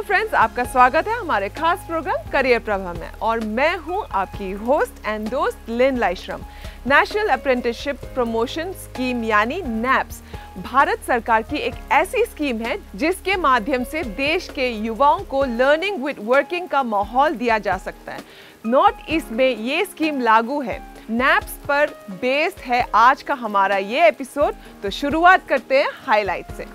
Hello friends, आपका स्वागत है हमारे खास प्रोग्राम करियर प्रभा में और मैं हूं आपकी होस्ट एंड दोस्त Lin Laishram. National apprenticeship promotion scheme यानी नैप्स भारत सरकार की एक ऐसी स्कीम है जिसके माध्यम से देश के युवाओं को लर्निंग विद वर्किंग का माहौल दिया जा सकता है। नॉर्थ ईस्ट में ये स्कीम लागू है। नैप्स पर बेस्ड है आज का हमारा ये एपिसोड, तो शुरुआत करते हैं हाईलाइट से।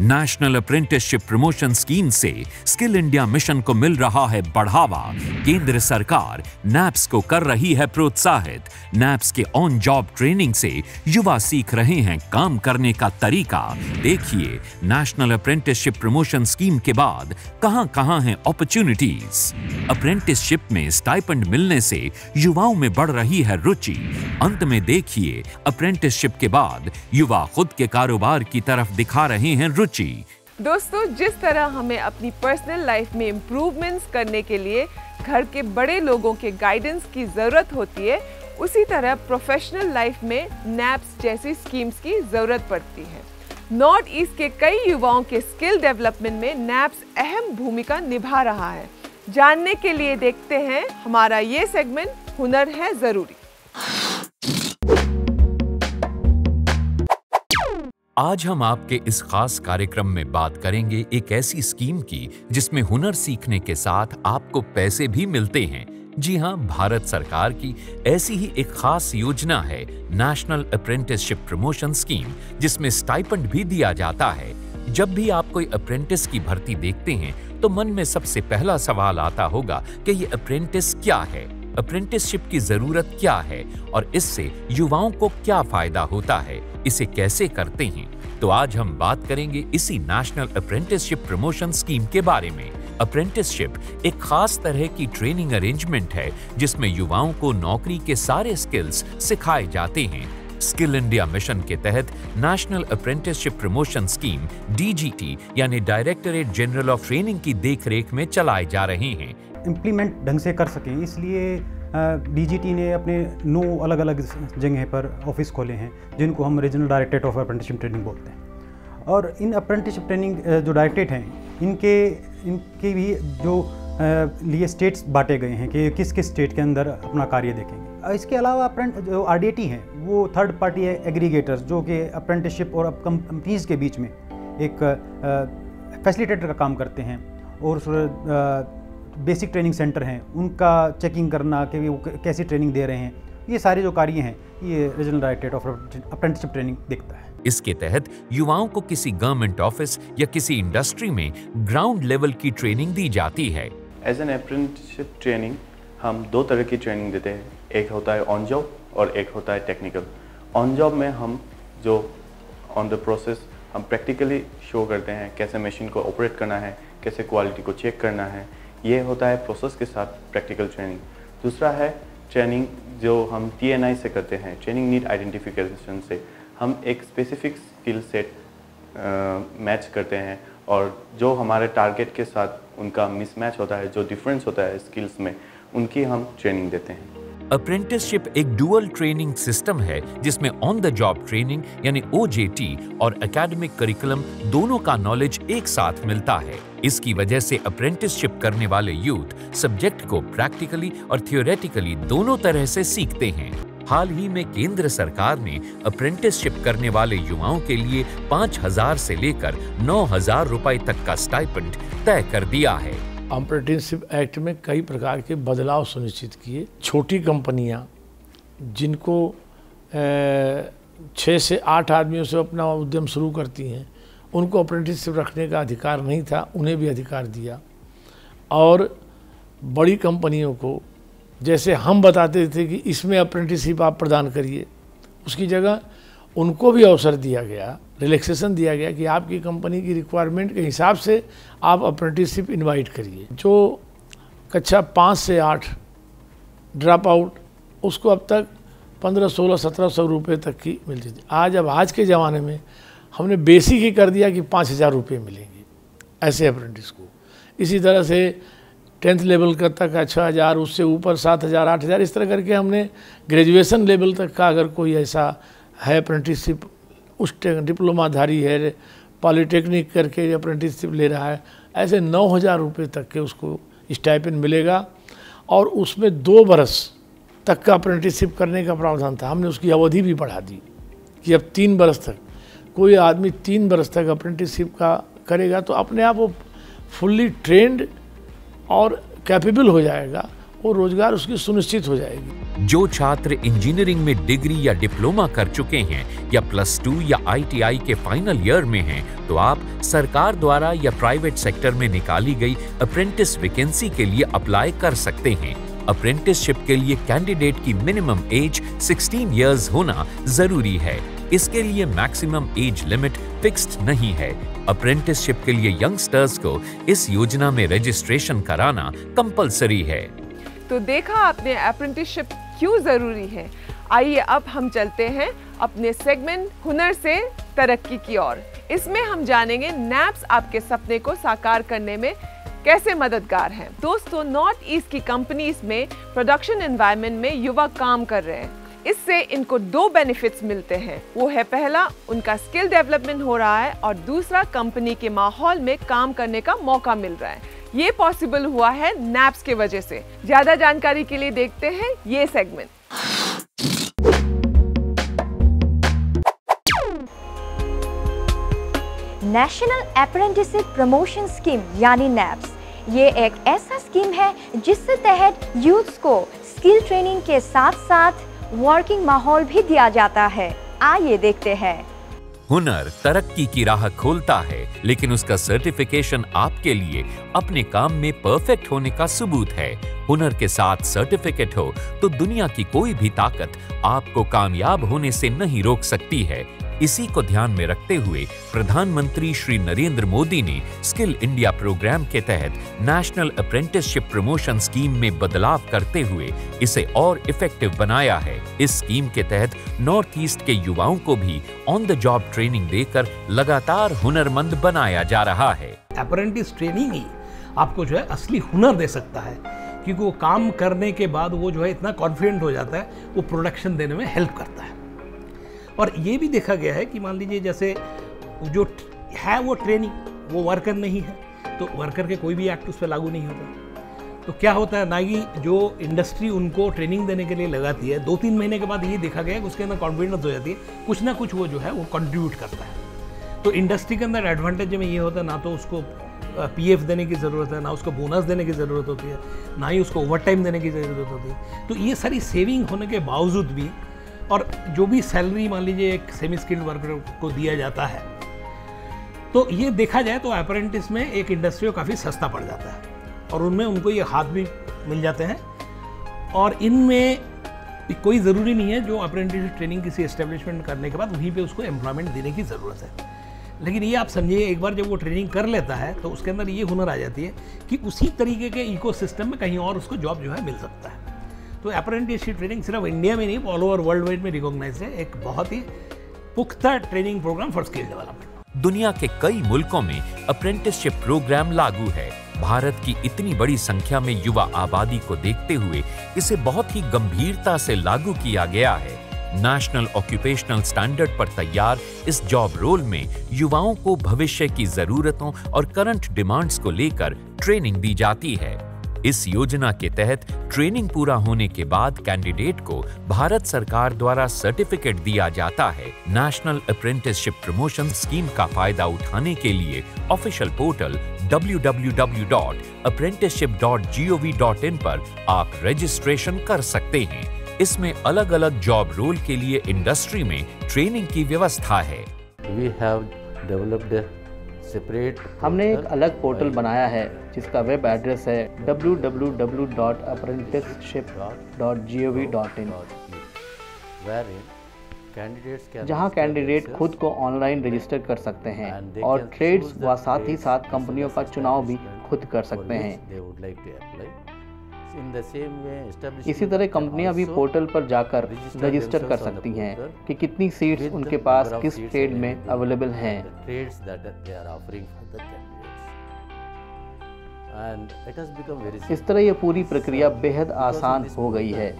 नेशनल अप्रेंटिसशिप प्रमोशन स्कीम से स्किल इंडिया मिशन को मिल रहा है बढ़ावा। केंद्र सरकार नैप्स को कर रही है प्रोत्साहित। नैप्स के ऑन जॉब ट्रेनिंग से युवा सीख रहे हैं काम करने का तरीका। देखिए नेशनल अप्रेंटिसशिप प्रमोशन स्कीम के बाद कहां-कहां हैं अपॉर्चुनिटीज। अप्रेंटिसशिप में स्टाइपेंड मिलने से युवाओं में बढ़ रही है रुचि। अंत में देखिए अप्रेंटिसशिप के बाद युवा खुद के कारोबार की तरफ दिखा रहे हैं। दोस्तों, जिस तरह हमें अपनी पर्सनल लाइफ में इम्प्रूवमेंट्स करने के लिए घर के बड़े लोगों के गाइडेंस की ज़रूरत होती है, उसी तरह प्रोफेशनल लाइफ में नैप्स जैसी स्कीम्स की ज़रूरत पड़ती है। नॉर्थ ईस्ट के कई युवाओं के स्किल डेवलपमेंट में नैप्स अहम भूमिका निभा रहा है। जानने के लिए देखते हैं हमारा ये सेगमेंट हुनर है ज़रूरी। आज हम आपके इस खास कार्यक्रम में बात करेंगे एक ऐसी स्कीम की जिसमें हुनर सीखने के साथ आपको पैसे भी मिलते हैं। जी हां, भारत सरकार की ऐसी ही एक खास योजना है नेशनल अप्रेंटिसशिप प्रमोशन स्कीम, जिसमें स्टाइपेंड भी दिया जाता है। जब भी आप कोई अप्रेंटिस की भर्ती देखते हैं तो मन में सबसे पहला सवाल आता होगा कि ये अप्रेंटिस क्या है, अप्रेंटिसशिप की जरूरत क्या है और इससे युवाओं को क्या फायदा होता है, इसे कैसे करते हैं। तो आज हम बात करेंगे इसी नेशनल अप्रेंटिसशिप प्रमोशन स्कीम के बारे में। अप्रेंटिसशिप एक खास तरह की ट्रेनिंग अरेंजमेंट है जिसमें युवाओं को नौकरी के सारे स्किल्स सिखाए जाते हैं। स्किल इंडिया मिशन के तहत national apprenticeship promotion scheme DGT यानी डायरेक्टरेट जनरल ऑफ ट्रेनिंग की देखरेख में चलाए जा रहे हैं। इम्प्लीमेंट ढंग से कर सकें, इसलिए DGT ने अपने 9 अलग अलग जगह पर ऑफिस खोले हैं, जिनको हम regional directorate of apprenticeship training बोलते हैं। और इन अप्रेंटिसशिप ट्रेनिंग जो डायरेक्टरेट हैं, इनके भी जो लिए स्टेट्स बांटे गए हैं कि किस किस स्टेट के अंदर अपना कार्य देखेंगे। इसके अलावा जो RDT हैं वो थर्ड पार्टी एग्रीगेटर्स, जो कि अप्रेंटिसशिप और कंपनीज के बीच में एक फैसिलिटेटर का काम करते हैं, और बेसिक ट्रेनिंग सेंटर हैं उनका चेकिंग करना कि वो कैसी ट्रेनिंग दे रहे हैं। ये सारे जो कार्य हैं ये regional directorate of apprenticeship training देखता है। इसके तहत युवाओं को किसी गवर्नमेंट ऑफिस या किसी इंडस्ट्री में ग्राउंड लेवल की ट्रेनिंग दी जाती है। एज एन अप्रेंटिसशिप ट्रेनिंग हम 2 तरह की ट्रेनिंग देते हैं, एक होता है ऑन जॉब और एक होता है टेक्निकल। ऑन जॉब में हम जो ऑन द प्रोसेस हम प्रैक्टिकली शो करते हैं कैसे मशीन को ऑपरेट करना है, कैसे क्वालिटी को चेक करना है, ये होता है प्रोसेस के साथ प्रैक्टिकल ट्रेनिंग। दूसरा है ट्रेनिंग जो हम TNI से करते हैं, ट्रेनिंग नीड आइडेंटिफिकेशन से हम एक स्पेसिफिक स्किल सेट मैच करते हैं और जो हमारे टारगेट के साथ उनका मिसमैच होता है, जो डिफरेंस होता है स्किल्स में, उनकी हम ट्रेनिंग देते हैं। अप्रेंटिसशिप एक डुअल ट्रेनिंग सिस्टम है जिसमें ऑन द जॉब ट्रेनिंग यानी OJT और एकेडमिक करिकुलम दोनों का नॉलेज एक साथ मिलता है। इसकी वजह से अप्रेंटिसशिप करने वाले यूथ सब्जेक्ट को प्रैक्टिकली और थियोरेटिकली दोनों तरह से सीखते हैं। हाल ही में केंद्र सरकार ने अप्रेंटिसशिप करने वाले युवाओं के लिए 5000 से लेकर 9000 रुपए तक का स्टाइपेंड तय कर दिया है। अप्रेंटिसशिप एक्ट में कई प्रकार के बदलाव सुनिश्चित किए। छोटी कंपनियां जिनको 6 से 8 आदमियों से अपना उद्यम शुरू करती हैं, उनको अप्रेंटिसशिप रखने का अधिकार नहीं था, उन्हें भी अधिकार दिया। और बड़ी कंपनियों को जैसे हम बताते थे कि इसमें अप्रेंटिसशिप आप प्रदान करिए, उसकी जगह उनको भी अवसर दिया गया, रिलैक्सेशन दिया गया कि आपकी कंपनी की रिक्वायरमेंट के हिसाब से आप अप्रेंटिसशिप इन्वाइट करिए। जो कक्षा 5 से 8 ड्रॉप आउट, उसको अब तक 1500, 1600, 1700 रुपये तक की मिलती थी। आज के ज़माने में हमने बेसिक ही कर दिया कि 5000 रुपये मिलेंगे ऐसे अप्रेंटिस को। इसी तरह से 10th लेवल का तक का 6000, उससे ऊपर 7000, 8000, इस तरह करके हमने ग्रेजुएशन लेवल तक का अगर कोई ऐसा है अप्रेंटिसशिप उस डिप्लोमाधारी है, पॉलीटेक्निक करके अप्रेंटिसशिप ले रहा है, ऐसे 9,000 रुपये तक के उसको स्टाइपेंड मिलेगा और उसमें 2 बरस तक का अप्रेंटिसशिप करने का प्रावधान था। हमने उसकी अवधि भी बढ़ा दी कि अब 3 बरस तक, कोई आदमी 3 बरस तक अप्रेंटिसशिप का करेगा तो अपने आप वो फुल्ली ट्रेंड और कैपेबल हो जाएगा और रोजगार उसकी सुनिश्चित हो जाएगी। जो छात्र इंजीनियरिंग में डिग्री या डिप्लोमा कर चुके हैं या प्लस 2 या ITI के फाइनल ईयर में हैं, तो आप सरकार द्वारा या प्राइवेट सेक्टर में निकाली गई अप्रेंटिस वैकेंसी के लिए अप्लाई कर सकते हैं। अप्रेंटिसशिप के लिए कैंडिडेट की मिनिमम एज 16 इयर्स होना जरूरी है। इसके लिए मैक्सिमम एज लिमिट फिक्स्ड नहीं है। अप्रेंटिसशिप के लिए यंगस्टर्स को इस योजना में रजिस्ट्रेशन कराना कंपलसरी है। तो देखा आपने अप्रेंटिसशिप क्यों जरूरी है। आइए अब हम चलते हैं अपने सेगमेंट हुनर से तरक्की की ओर। इसमें हम जानेंगे नैप्स आपके सपने को साकार करने में कैसे मददगार हैं। दोस्तों, नॉर्थ ईस्ट की कंपनीज में प्रोडक्शन एनवायरनमेंट में युवा काम कर रहे हैं। इससे इनको 2 बेनिफिट्स मिलते हैं। वो है पहला, उनका स्किल डेवलपमेंट हो रहा है और दूसरा, कंपनी के माहौल में काम करने का मौका मिल रहा है। ये पॉसिबल हुआ है नैप्स के वजह से। ज्यादा जानकारी के लिए देखते हैं ये segment. National apprenticeship promotion scheme यानी नैप्स, ये एक ऐसा स्कीम है जिसके तहत यूथ को स्किल ट्रेनिंग के साथ साथ वर्किंग माहौल भी दिया जाता है। आइए देखते हैं। हुनर तरक्की की राह खोलता है, लेकिन उसका सर्टिफिकेशन आपके लिए अपने काम में परफेक्ट होने का सबूत है। हुनर के साथ सर्टिफिकेट हो तो दुनिया की कोई भी ताकत आपको कामयाब होने से नहीं रोक सकती है। इसी को ध्यान में रखते हुए प्रधानमंत्री श्री नरेंद्र मोदी ने स्किल इंडिया प्रोग्राम के तहत नेशनल अप्रेंटिसशिप प्रमोशन स्कीम में बदलाव करते हुए इसे और इफेक्टिव बनाया है। इस स्कीम के तहत नॉर्थ ईस्ट के युवाओं को भी ऑन द जॉब ट्रेनिंग देकर लगातार हुनरमंद बनाया जा रहा है। अप्रेंटिस ट्रेनिंग ही आपको जो है असली हुनर दे सकता है, क्योंकि वो काम करने के बाद वो जो है इतना कॉन्फिडेंट हो जाता है, वो प्रोडक्शन देने में हेल्प करता है। और ये भी देखा गया है कि मान लीजिए जैसे जो है वो ट्रेनिंग, वो वर्कर नहीं है, तो वर्कर के कोई भी एक्ट उस पर लागू नहीं होता। तो क्या होता है ना कि जो इंडस्ट्री उनको ट्रेनिंग देने के लिए लगाती है, 2-3 महीने के बाद ये देखा गया कि उसके अंदर कॉन्फिडेंस हो जाती है, कुछ ना कुछ वो जो है वो कंट्रीब्यूट करता है। तो इंडस्ट्री के अंदर एडवांटेज में ये होता है, ना तो उसको PF देने की ज़रूरत है, ना उसको बोनस देने की ज़रूरत होती है, ना ही उसको ओवर टाइम देने की ज़रूरत होती है। तो ये सारी सेविंग होने के बावजूद भी, और जो भी सैलरी मान लीजिए एक सेमी स्किल्ड वर्कर को दिया जाता है, तो ये देखा जाए तो अप्रेंटिस में एक इंडस्ट्री को काफ़ी सस्ता पड़ जाता है और उनमें उनको ये हाथ भी मिल जाते हैं। और इनमें कोई ज़रूरी नहीं है जो अप्रेंटिस ट्रेनिंग किसी एस्टेब्लिशमेंट करने के बाद वहीं पे उसको एम्प्लॉयमेंट देने की ज़रूरत है। लेकिन ये आप समझिए, एक बार जब वो ट्रेनिंग कर लेता है तो उसके अंदर ये हुनर आ जाती है कि उसी तरीके के इकोसिस्टम में कहीं और उसको जॉब जो है मिल सकता है। तो अप्रेंटिसशिप ट्रेनिंग सिर्फ इंडिया में नहीं, ऑल ओवर वर्ल्ड वाइड में रिकॉग्नाइज है। एक बहुत ही पुख्ता training programme for skill development. दुनिया के कई मुल्कों में अप्रेंटिसशिप प्रोग्राम लागू है। भारत की इतनी बड़ी संख्या में युवा आबादी को देखते हुए इसे बहुत ही गंभीरता से लागू किया गया है। नेशनल ऑक्यूपेशनल स्टैंडर्ड पर तैयार इस जॉब रोल में युवाओं को भविष्य की जरूरतों और करंट डिमांड्स को लेकर ट्रेनिंग दी जाती है। इस योजना के तहत ट्रेनिंग पूरा होने के बाद कैंडिडेट को भारत सरकार द्वारा सर्टिफिकेट दिया जाता है। नेशनल अप्रेंटिसशिप प्रमोशन स्कीम का फायदा उठाने के लिए ऑफिशियल पोर्टल www.apprenticeship.gov.in पर आप रजिस्ट्रेशन कर सकते हैं। इसमें अलग अलग जॉब रोल के लिए इंडस्ट्री में ट्रेनिंग की व्यवस्था है। We have developed separate, हमने एक अलग पोर्टल बनाया है जिसका वेब एड्रेस है www.apprenticeship.gov.in, जहां कैंडिडेट खुद को ऑनलाइन रजिस्टर कर सकते हैं और ट्रेड्स व साथ ही साथ कंपनियों का चुनाव भी खुद कर सकते हैं। इसी तरह कंपनियां भी पोर्टल पर जाकर रजिस्टर कर सकती हैं कि कितनी सीट्स उनके पास किस ट्रेड में अवेलेबल हैं। इस तरह ये पूरी प्रक्रिया बेहद आसान हो गई है।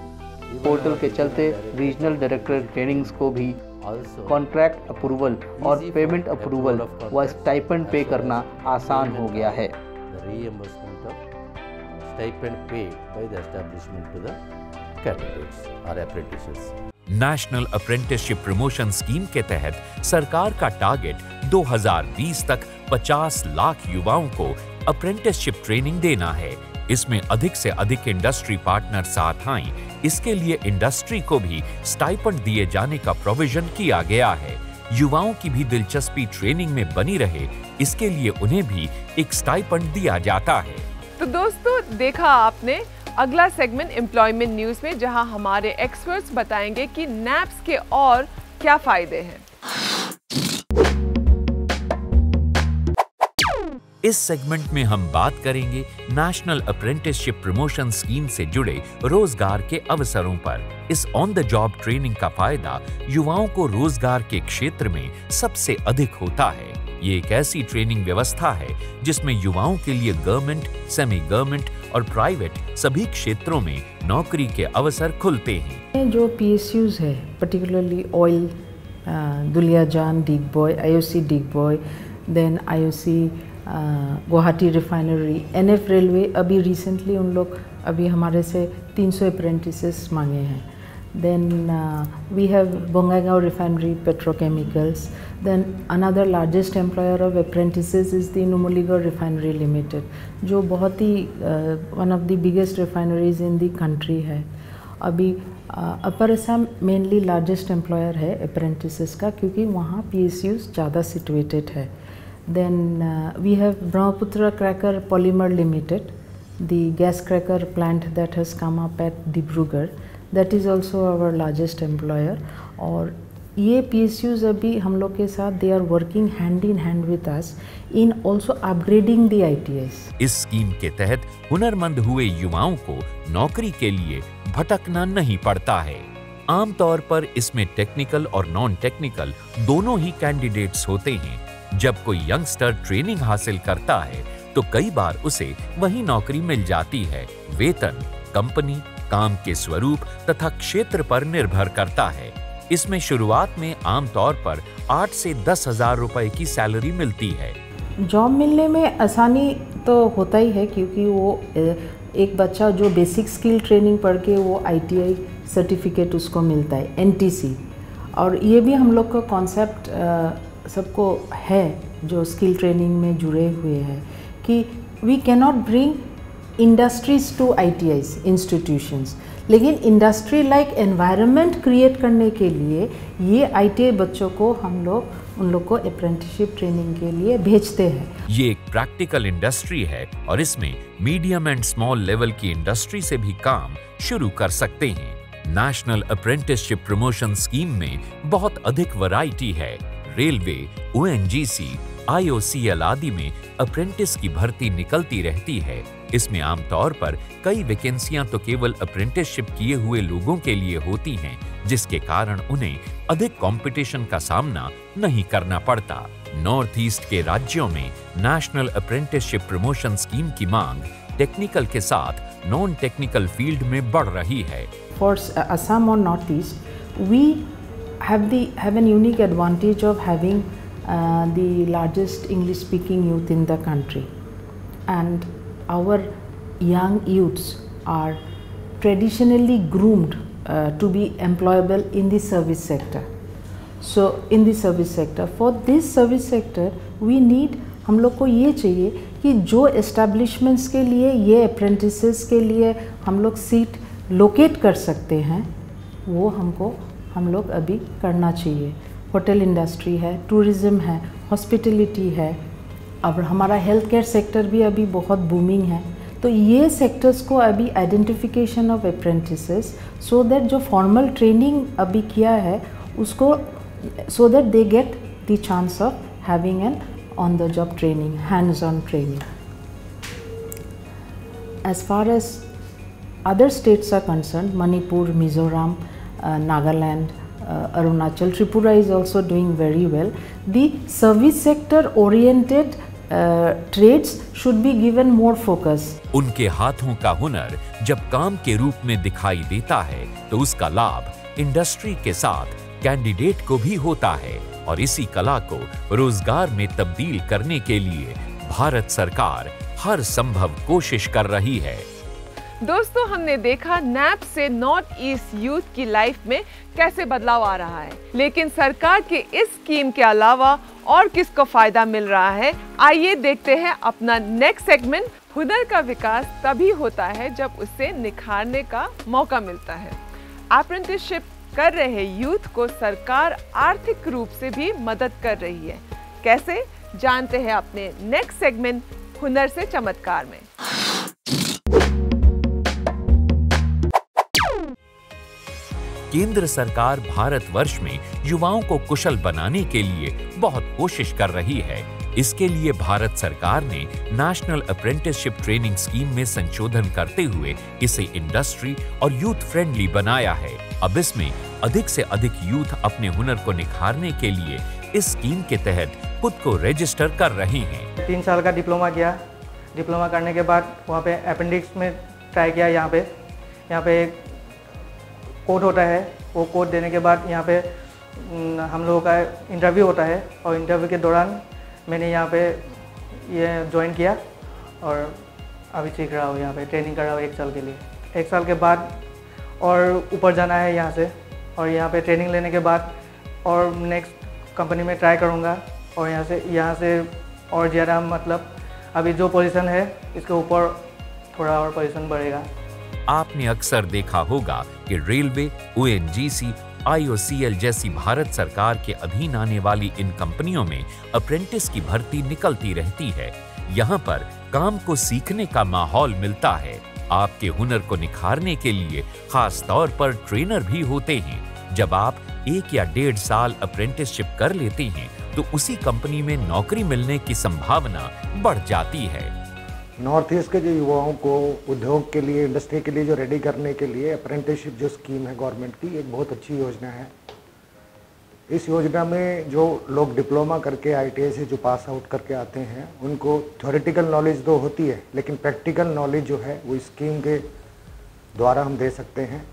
पोर्टल के चलते रीजनल डायरेक्टरेट ट्रेनिंग्स को भी Also, कॉन्ट्रैक्ट अप्रूवल और पेमेंट अप्रूवल व स्टाइपेंड पे करना आसान हो गया है। reimbursement of stipend paid by the establishment to the candidates or apprentices। National apprenticeship promotion scheme के तहत सरकार का टारगेट 2020 तक 50 लाख युवाओं को अप्रेंटिसशिप ट्रेनिंग देना है। इसमें अधिक से अधिक इंडस्ट्री पार्टनर साथ आएं, इसके लिए इंडस्ट्री को भी स्टाइपेंड दिए जाने का प्रोविजन किया गया है। युवाओं की भी दिलचस्पी ट्रेनिंग में बनी रहे, इसके लिए उन्हें भी एक स्टाइपेंड दिया जाता है। तो दोस्तों, देखा आपने अगला सेगमेंट एम्प्लॉयमेंट न्यूज में, जहां हमारे एक्सपर्ट्स बताएंगे कि नैप्स के और क्या फायदे हैं। इस सेगमेंट में हम बात करेंगे नेशनल अप्रेंटिसशिप प्रमोशन स्कीम से जुड़े रोजगार के अवसरों पर। इस ऑन द जॉब ट्रेनिंग का फायदा युवाओं को रोजगार के क्षेत्र में सबसे अधिक होता है। ये एक ऐसी ट्रेनिंग व्यवस्था है जिसमें युवाओं के लिए गवर्नमेंट, सेमी गवर्नमेंट और प्राइवेट सभी क्षेत्रों में नौकरी के अवसर खुलते हैं। जो PSUs है, particularly oil, Duliajan Digboi, IOC Digboi, then IOC Guwahati refinery, NF railway, अभी रिसेंटली उन लोग अभी हमारे से 300 अप्रेंटिसेस मांगे हैं। Then we have Bongaigaon Refinery Petrochemicals. Then another largest employer of apprentices is the Numaligarh Refinery Limited, जो बहुत ही one of the biggest refineries in the country है। अभी upper Assam mainly largest employer है अप्रेंटिसेस का, क्योंकि वहाँ PSUs ज़्यादा situated है। Then we have Brahmaputra Cracker Polymer Limited, the gas cracker plant that has come up at Dibrugarh. That is also our largest employer. और ये PSUs अभी हम लोग के साथ they are working hand in hand with us in also upgrading the ITS। इस scheme के तहत हुनरमंद हुए युवाओं को नौकरी के लिए भटकना नहीं पड़ता है। आमतौर पर इसमें टेक्निकल और नॉन टेक्निकल दोनों ही कैंडिडेट्स होते हैं। जब कोई यंगस्टर ट्रेनिंग हासिल करता है तो कई बार उसे वही नौकरी मिल जाती है। वेतन कंपनी, काम के स्वरूप तथा क्षेत्र पर निर्भर करता है। इसमें शुरुआत में आमतौर पर 8 से 10 हजार रुपए की सैलरी मिलती है। जॉब मिलने में आसानी तो होता ही है, क्योंकि वो एक बच्चा जो बेसिक स्किल ट्रेनिंग पढ़ के वो ITI सर्टिफिकेट उसको मिलता है, NTC। और ये भी हम लोग का कॉन्सेप्ट सबको है जो स्किल ट्रेनिंग में जुड़े हुए हैं कि we cannot bring industries to ITIs institutions, लेकिन इंडस्ट्री लाइक एनवायरनमेंट क्रिएट करने के लिए ये ITI बच्चों को हम लोग उन लोग को अप्रेंटिसशिप ट्रेनिंग के लिए भेजते हैं। ये एक प्रैक्टिकल इंडस्ट्री है और इसमें मीडियम एंड स्मॉल लेवल की इंडस्ट्री से भी काम शुरू कर सकते हैं। नेशनल अप्रेंटिसशिप प्रमोशन स्कीम में बहुत अधिक वैरायटी है। रेलवे, ONGC, IOCL आदि में अप्रेंटिस की भर्ती निकलती रहती है। इसमें आमतौर पर कई वैकेंसियां तो केवल अप्रेंटिसशिप किए हुए लोगों के लिए होती हैं, जिसके कारण उन्हें अधिक कंपटीशन का सामना नहीं करना पड़ता। नॉर्थ ईस्ट के राज्यों में नेशनल अप्रेंटिसशिप प्रमोशन स्कीम की मांग टेक्निकल के साथ नॉन टेक्निकल फील्ड में बढ़ रही है। फॉर असम और north east we have an unique advantage of having the largest English speaking youth in the country, and our young youths are traditionally groomed to be employable in the service sector. So in the service sector, for this service sector we need, हम लोग को ये चाहिए कि जो establishments के लिए ये apprentices के लिए हम लोग seat locate कर सकते हैं, वो हमको हम लोग अभी करना चाहिए। होटल इंडस्ट्री है, टूरिज़्म है, हॉस्पिटलिटी है, अब हमारा हेल्थ केयर सेक्टर भी अभी बहुत बूमिंग है। तो ये सेक्टर्स को अभी identification of apprentices, so that जो फॉर्मल ट्रेनिंग अभी किया है उसको, so that they get the chance of having an on the job training, hands on training. As far as other states are concerned, Manipur, Mizoram, Nagaland, Arunachal, Tripura is also doing very well. The service sector oriented trades should be given more focus. उनके हाथों का हुनर जब काम के रूप में दिखाई देता है तो उसका लाभ इंडस्ट्री के साथ कैंडिडेट को भी होता है और इसी कला को रोजगार में तब्दील करने के लिए भारत सरकार हर संभव कोशिश कर रही है। दोस्तों, हमने देखा नैप्स से नॉर्थ ईस्ट यूथ की लाइफ में कैसे बदलाव आ रहा है, लेकिन सरकार के इस स्कीम के अलावा और किसको फायदा मिल रहा है। आइए देखते हैं अपना नेक्स्ट सेगमेंट। हुनर का विकास तभी होता है जब उसे निखारने का मौका मिलता है। अप्रेंटिसशिप कर रहे यूथ को सरकार आर्थिक रूप से भी मदद कर रही है। कैसे, जानते हैं अपने नेक्स्ट सेगमेंट हुनर से चमत्कार में। केंद्र सरकार भारतवर्ष में युवाओं को कुशल बनाने के लिए बहुत कोशिश कर रही है। इसके लिए भारत सरकार ने नेशनल अप्रेंटिसशिप ट्रेनिंग स्कीम में संशोधन करते हुए इसे इंडस्ट्री और यूथ फ्रेंडली बनाया है। अब इसमें अधिक से अधिक यूथ अपने हुनर को निखारने के लिए इस स्कीम के तहत खुद को रजिस्टर कर रहे हैं। 3 साल का डिप्लोमा किया, डिप्लोमा करने के बाद वहाँ पे अपेंडिक्स में ट्राई किया। यहाँ पे कोड होता है, वो कोड देने के बाद यहाँ पे हम लोगों का इंटरव्यू होता है और इंटरव्यू के दौरान मैंने यहाँ पे ये ज्वाइन किया और अभी सीख रहा हूँ, यहाँ पे ट्रेनिंग कर रहा हूँ 1 साल के लिए। 1 साल के बाद और ऊपर जाना है यहाँ से, और यहाँ पे ट्रेनिंग लेने के बाद और नेक्स्ट कंपनी में ट्राई करूँगा और यहाँ से और ज़्यादा, मतलब अभी जो पोजीशन है इसके ऊपर थोड़ा और पोजीशन बढ़ेगा। आपने अक्सर देखा होगा कि रेलवे, ओएनजीसी, आईओसीएल जैसी भारत सरकार के अधीन आने वाली इन कंपनियों में अप्रेंटिस की भर्ती निकलती रहती है। यहाँ पर काम को सीखने का माहौल मिलता है। आपके हुनर को निखारने के लिए खास तौर पर ट्रेनर भी होते हैं। जब आप 1 या 1.5 साल अप्रेंटिसशिप कर लेते हैं तो उसी कंपनी में नौकरी मिलने की संभावना बढ़ जाती है। नॉर्थ ईस्ट के जो युवाओं को उद्योग के लिए, इंडस्ट्री के लिए जो रेडी करने के लिए अप्रेंटिसशिप जो स्कीम है गवर्नमेंट की, एक बहुत अच्छी योजना है। इस योजना में जो लोग डिप्लोमा करके आईटीआई से जो पास आउट करके आते हैं उनको थ्योरेटिकल नॉलेज तो होती है, लेकिन प्रैक्टिकल नॉलेज जो है वो स्कीम के द्वारा हम दे सकते हैं।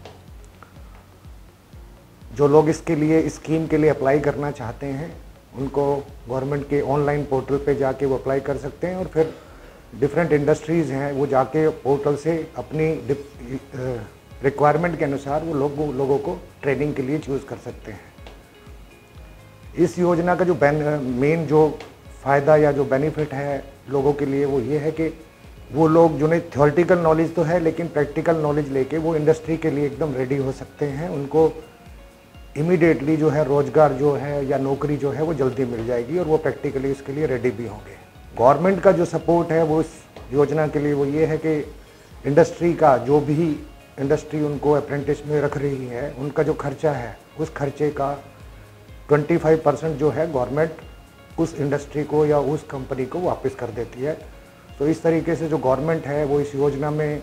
जो लोग इसके लिए स्कीम के लिए अप्लाई करना चाहते हैं उनको गवर्नमेंट के ऑनलाइन पोर्टल पर जाके वो अप्लाई कर सकते हैं और फिर डिफरेंट इंडस्ट्रीज़ हैं वो जाके पोर्टल से अपनी रिक्वायरमेंट के अनुसार वो लोगों को ट्रेनिंग के लिए चूज़ कर सकते हैं। इस योजना का जो मेन जो फ़ायदा या जो बेनिफिट है लोगों के लिए वो ये है कि वो लोग जिन्हें थ्योरेटिकल नॉलेज तो है लेकिन प्रैक्टिकल नॉलेज लेके वो इंडस्ट्री के लिए एकदम रेडी हो सकते हैं। उनको इमीडिएटली जो है रोज़गार जो है या नौकरी जो है वो जल्दी मिल जाएगी और वो प्रैक्टिकली उसके लिए रेडी भी होंगे। गवर्नमेंट का जो सपोर्ट है वो इस योजना के लिए वो ये है कि इंडस्ट्री का जो भी इंडस्ट्री उनको अप्रेंटिस में रख रही है उनका जो खर्चा है उस खर्चे का 25% जो है गवर्नमेंट उस इंडस्ट्री को या उस कंपनी को वापस कर देती है। तो इस तरीके से जो गवर्नमेंट है वो इस योजना में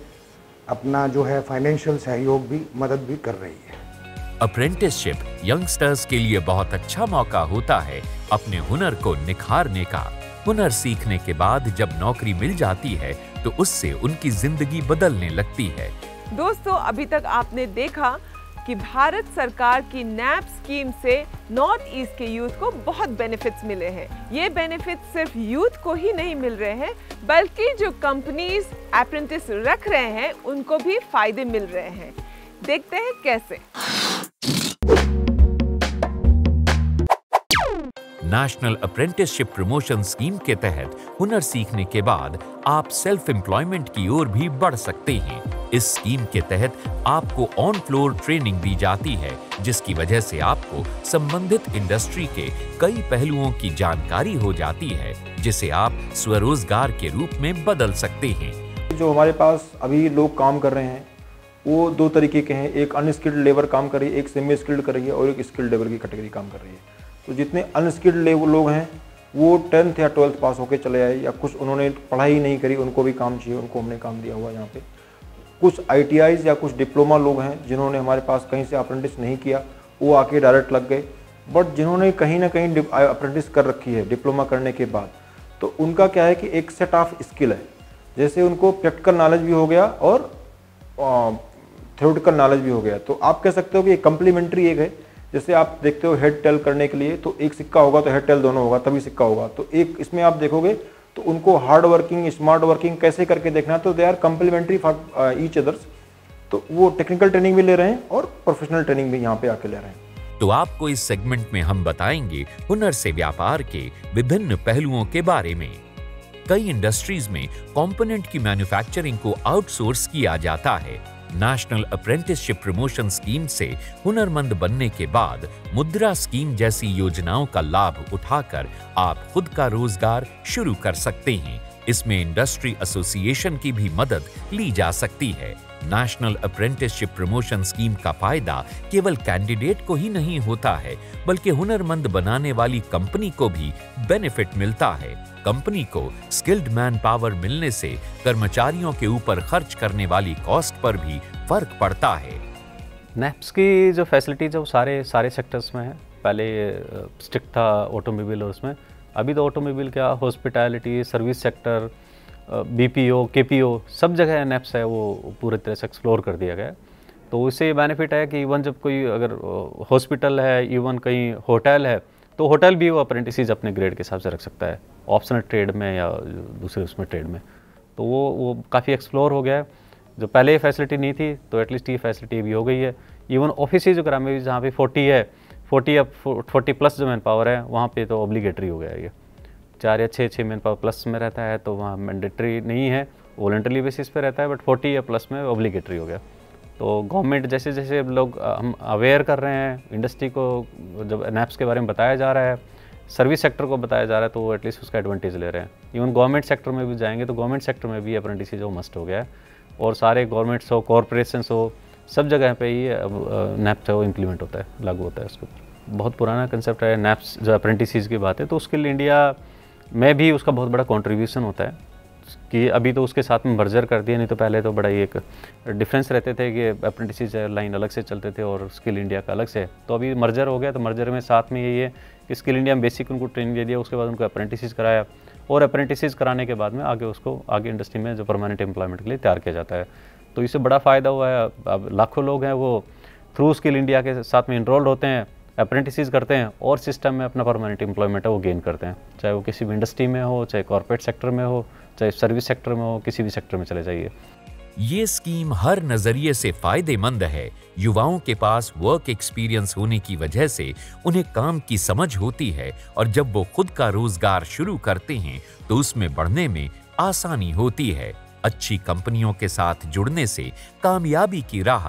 अपना जो है फाइनेंशियल सहयोग भी, मदद भी कर रही है। अप्रेंटिसशिप यंगस्टर्स के लिए बहुत अच्छा मौका होता है अपने हुनर को निखारने का। हुनर सीखने के बाद जब नौकरी मिल जाती है तो उससे उनकी जिंदगी बदलने लगती है। दोस्तों, अभी तक आपने देखा कि भारत सरकार की नैप स्कीम से नॉर्थ ईस्ट के यूथ को बहुत बेनिफिट्स मिले हैं। ये बेनिफिट्स सिर्फ यूथ को ही नहीं मिल रहे हैं, बल्कि जो कंपनीज अप्रेंटिस रख रहे हैं उनको भी फायदे मिल रहे हैं। देखते हैं कैसे। नेशनल अप्रेंटिसशिप प्रमोशन स्कीम के तहत हुनर सीखने के बाद आप सेल्फ एम्प्लॉयमेंट की ओर भी बढ़ सकते हैं। इस स्कीम के तहत आपको ऑन फ्लोर ट्रेनिंग दी जाती है, जिसकी वजह से आपको संबंधित इंडस्ट्री के कई पहलुओं की जानकारी हो जाती है, जिसे आप स्वरोजगार के रूप में बदल सकते हैं। जो हमारे पास अभी लोग काम कर रहे हैं वो 2 तरीके के हैं। एक अनस्किल्ड लेबर काम कर रही है, एक सेमी स्किल्ड कर रही है और एक स्किल्ड लेबर की कैटेगरी काम कर रही है। तो जितने अनस्किल्ड लोग हैं वो 10th या 12th पास होकर चले आए या कुछ उन्होंने पढ़ाई ही नहीं करी, उनको भी काम चाहिए, उनको हमने काम दिया हुआ है। यहाँ पे कुछ आईटीआईज या कुछ डिप्लोमा लोग हैं जिन्होंने हमारे पास कहीं से अप्रेंटिस नहीं किया, वो आके डायरेक्ट लग गए। बट जिन्होंने कहीं ना कहीं अप्रेंटिस कर रखी है डिप्लोमा करने के बाद, तो उनका क्या है कि एक सेट ऑफ स्किल है। जैसे उनको प्रैक्टिकल नॉलेज भी हो गया और थ्योरेटिकल नॉलेज भी हो गया। तो आप कह सकते हो कि एक कम्प्लीमेंट्री एक है जैसे आप देखते हो हेड टेल करने के लिए तो एक सिक्का होगा तो हेड टेल दोनों होगा तभी सिक्का होगा। तो एक इसमें आप देखोगे तो उनको हार्ड वर्किंग स्मार्ट वर्किंग कैसे करके देखना है, तो they are complementary for each others. तो वो टेक्निकल ट्रेनिंग भी ले रहे हैं और प्रोफेशनल ट्रेनिंग भी यहाँ पे आके ले रहे हैं। तो आपको इस सेगमेंट में हम बताएंगे हुनर से व्यापार के विभिन्न पहलुओं के बारे में। कई इंडस्ट्रीज में कंपोनेंट की मैन्युफैक्चरिंग को आउटसोर्स किया जाता है। नेशनल अप्रेंटिसशिप प्रमोशन स्कीम से हुनरमंद बनने के बाद मुद्रा स्कीम जैसी योजनाओं का लाभ उठाकर आप खुद का रोजगार शुरू कर सकते हैं। इसमें इंडस्ट्री एसोसिएशन की भी मदद ली जा सकती है। नेशनल अप्रेंटिसशिप प्रमोशन स्कीम का फायदा केवल कैंडिडेट को ही नहीं होता है, बल्कि हुनरमंद बनाने वाली कंपनी को भी बेनिफिट मिलता है। कंपनी को स्किल्ड मैन पावर मिलने से कर्मचारियों के ऊपर खर्च करने वाली कॉस्ट पर भी फर्क पड़ता है। नैप्स की जो फैसिलिटीज है वो सारे सेक्टर्स में है। पहले स्ट्रिक्ट था ऑटोमोबाइल और उसमें, अभी तो ऑटोमोबाइल क्या hospitality service sector BPO KPO सब जगह नैप्स है वो पूरी तरह से एक्सप्लोर कर दिया गया है। तो उससे बेनिफिट है कि इवन जब कोई अगर हॉस्पिटल है इवन कहीं होटल है तो होटल भी वो अप्रेंटिस अपने ग्रेड के हिसाब से रख सकता है ऑप्शनल ट्रेड में या दूसरे उसमें ट्रेड में। तो वो काफ़ी एक्सप्लोर हो गया है। जो पहले ये फैसिलिटी नहीं थी तो एटलीस्ट ये फैसिलिटी भी हो गई है। इवन ऑफिस वगैरह में भी जहाँ पे 40 है 40 या 40 प्लस जो मैन पावर है वहाँ पे तो ऑब्लिगेटरी हो गया है। ये 4 या 6 मैन पावर प्लस में रहता है तो वहाँ मैंडेटरी नहीं है, वॉलंटरी बेसिस पे रहता है, बट 40 या प्लस में ऑब्लिगेटरी हो गया। तो गवर्नमेंट जैसे जैसे लोग हम अवेयर कर रहे हैं, इंडस्ट्री को जब नैप्स के बारे में बताया जा रहा है, सर्विस सेक्टर को बताया जा रहा है, तो वो एटलीस्ट उसका एडवांटेज ले रहे हैं। इवन गवर्नमेंट सेक्टर में भी जाएंगे तो गवर्नमेंट सेक्टर में भी अप्रेंटिस जो मस्ट हो गया है और सारे गवर्नमेंट्स हो कॉरपोरेशंस हो सब जगह पे ही नैप्स है वो इम्प्लीमेंट होता है, लागू होता है। उसके ऊपर बहुत पुराना कंसेप्ट है नैप्स जो अप्रेंटिस की बात है। तो स्किल इंडिया में भी उसका बहुत बड़ा कॉन्ट्रीब्यूशन होता है कि अभी तो उसके साथ में मर्जर कर दिया, नहीं तो पहले तो बड़ा ही एक डिफरेंस रहते थे कि अप्रेंटिस लाइन अलग से चलते थे और स्किल इंडिया का अलग से। तो अभी मर्जर हो गया तो मर्जर में साथ में यही है कि स्किल इंडिया में बेसिक उनको ट्रेनिंग दे दिया, उसके बाद उनको अप्रेंटिस कराया और अप्रेंटिस कराने के बाद में आगे उसको आगे इंडस्ट्री में जो परमानेंट एम्प्लॉयमेंट के लिए तैयार किया जाता है। तो इससे बड़ा फ़ायदा हुआ है। अब लाखों लोग हैं वो थ्रू स्किल इंडिया के साथ में इनरोल्ड होते हैं, अप्रेंटिस करते हैं और सिस्टम में अपना परमानेंट एम्प्लॉयमेंट है वो गेन करते हैं, चाहे वो किसी भी इंडस्ट्री में हो, चाहे कॉर्पोरेट सेक्टर में हो, चाहे सर्विस सेक्टर में हो, किसी भी सेक्टर में चले जाइए। ये स्कीम हर नजरिए से फायदेमंद है। युवाओं के पास वर्क एक्सपीरियंस होने की वजह से उन्हें काम की समझ होती है और जब वो खुद का रोजगार शुरू करते हैं तो उसमें बढ़ने में आसानी होती है। अच्छी कंपनियों के साथ जुड़ने से कामयाबी की राह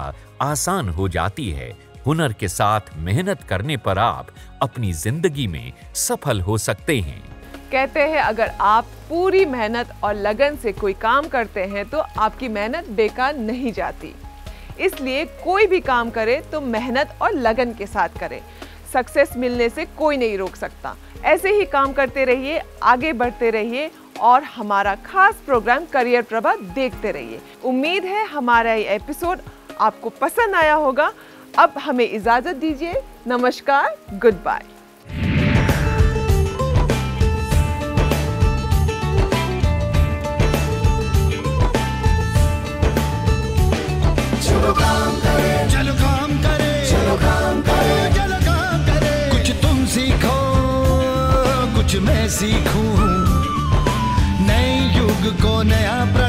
आसान हो जाती है। हुनर के साथ मेहनत करने पर आप अपनी जिंदगी में सफल हो सकते हैं। कहते हैं अगर आप पूरी मेहनत और लगन से कोई काम करते हैं तो आपकी मेहनत बेकार नहीं जाती। इसलिए कोई भी काम करे तो मेहनत और लगन के साथ करें। सक्सेस मिलने से कोई नहीं रोक सकता। ऐसे ही काम करते रहिए, आगे बढ़ते रहिए और हमारा खास प्रोग्राम करियर प्रभा देखते रहिए। उम्मीद है हमारा ये एपिसोड आपको पसंद आया होगा। अब हमें इजाज़त दीजिए। नमस्कार, गुड बाय। मैं सीखूं नए युग को नया